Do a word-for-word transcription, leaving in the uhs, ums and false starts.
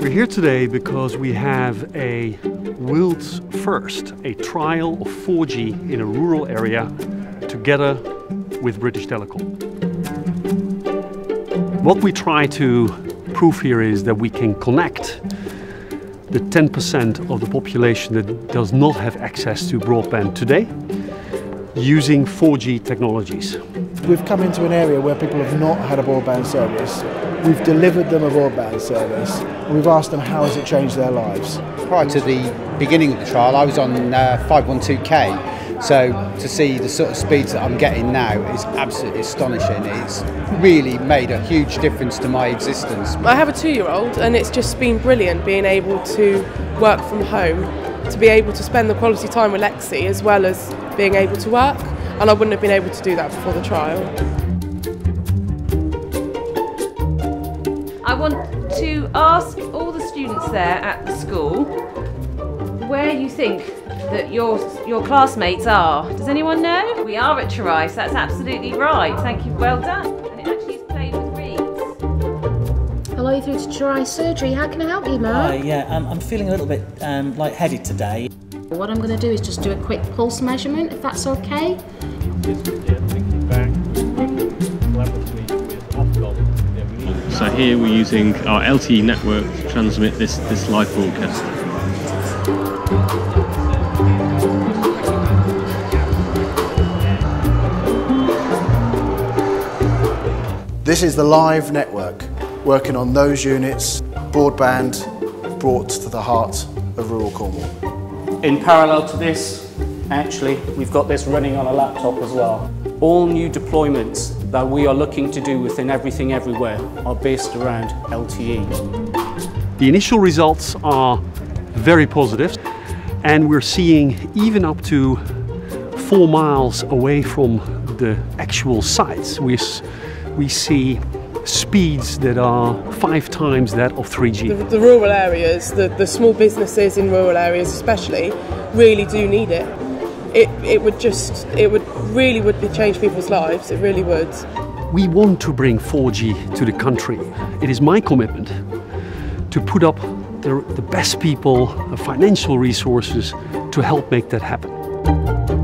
We're here today because we have a world's first, a trial of four G in a rural area together with British Telecom. What we try to prove here is that we can connect the ten percent of the population that does not have access to broadband today using four G technologies. We've come into an area where people have not had a broadband service. We've delivered them a broadband service, and we've asked them how has it changed their lives. Prior to the beginning of the trial, I was on uh, five twelve K, so to see the sort of speeds that I'm getting now is absolutely astonishing. It's really made a huge difference to my existence. I have a two-year-old, and it's just been brilliant being able to work from home, to be able to spend the quality time with Lexi as well as being able to work, and I wouldn't have been able to do that before the trial. I want to ask all the students there at the school where you think that your your classmates are. Does anyone know? We are at Trerice, that's absolutely right. Thank you, well done. And it actually is played with reeds. Hello, you're through to Trerice Surgery. How can I help you, Mark? Hi, uh, yeah, um, I'm feeling a little bit um, lightheaded today. What I'm going to do is just do a quick pulse measurement, if that's okay. So here we're using our L T E network to transmit this, this live broadcast. This is the live network, working on those units, broadband brought to the heart of rural Cornwall. In parallel to this, actually, we've got this running on a laptop as well. All new deployments that we are looking to do within Everything Everywhere are based around L T E. The initial results are very positive, and we're seeing even up to four miles away from the actual sites. We, we see speeds that are five times that of three G. The, the rural areas, the, the small businesses in rural areas especially, really do need it. It, it would just, it would really would change people's lives, it really would. We want to bring four G to the country. It is my commitment to put up the, the best people, the financial resources to help make that happen.